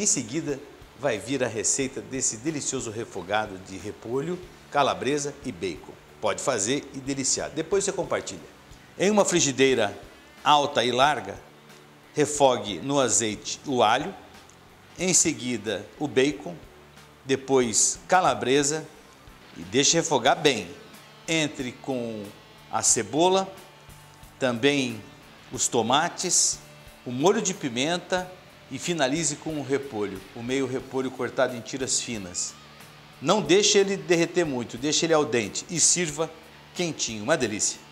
Em seguida, vai vir a receita desse delicioso refogado de repolho, calabresa e bacon. Pode fazer e deliciar. Depois você compartilha. Em uma frigideira alta e larga, refogue no azeite o alho, em seguida o bacon, depois calabresa e deixe refogar bem. Entre com a cebola, também os tomates, o molho de pimenta e finalize com o repolho, o meio repolho cortado em tiras finas. Não deixe ele derreter muito, deixe ele al dente e sirva quentinho, uma delícia.